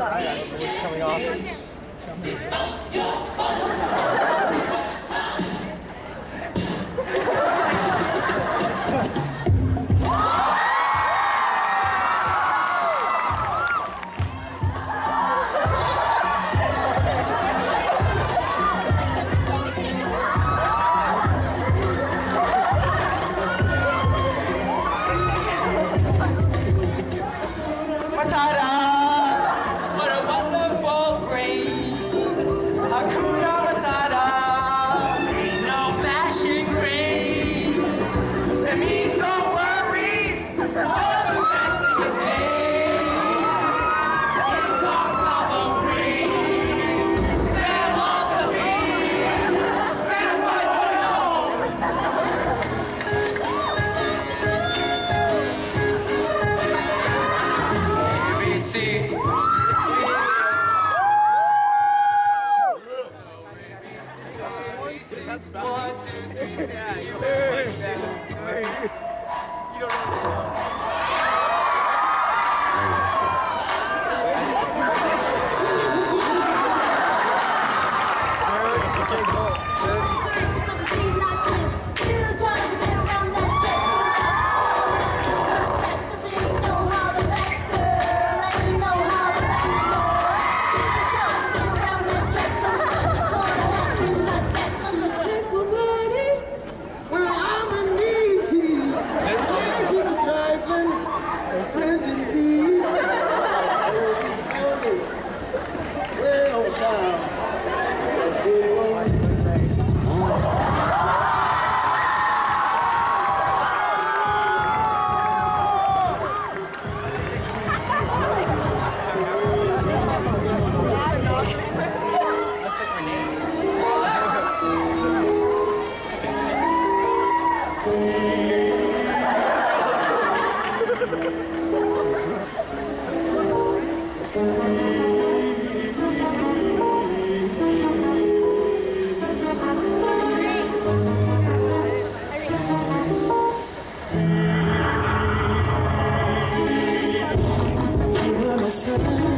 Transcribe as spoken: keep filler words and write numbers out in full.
What's coming off? I